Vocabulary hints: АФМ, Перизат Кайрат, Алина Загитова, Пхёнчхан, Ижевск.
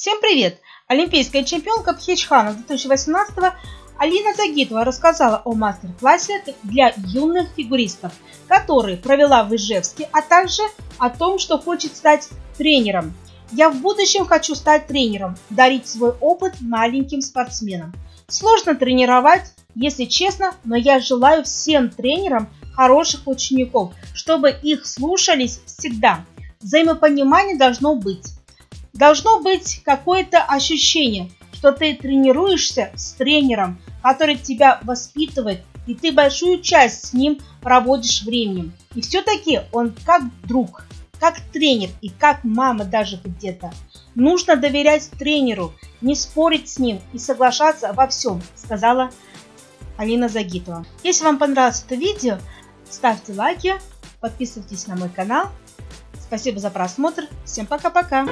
Всем привет! Олимпийская чемпионка Пхёнчхана 2018 Алина Загитова рассказала о мастер-классе для юных фигуристов, который провела в Ижевске, а также о том, что хочет стать тренером. «Я в будущем хочу стать тренером, дарить свой опыт маленьким спортсменам. Сложно тренировать, если честно, но я желаю всем тренерам хороших учеников, чтобы их слушались всегда. Взаимопонимание должно быть. Должно быть какое-то ощущение, что ты тренируешься с тренером, который тебя воспитывает, и ты большую часть с ним проводишь временем. И все-таки он как друг, как тренер и как мама даже где-то. Нужно доверять тренеру, не спорить с ним и соглашаться во всем», – сказала Алина Загитова. Если вам понравилось это видео, ставьте лайки, подписывайтесь на мой канал. Спасибо за просмотр. Всем пока-пока.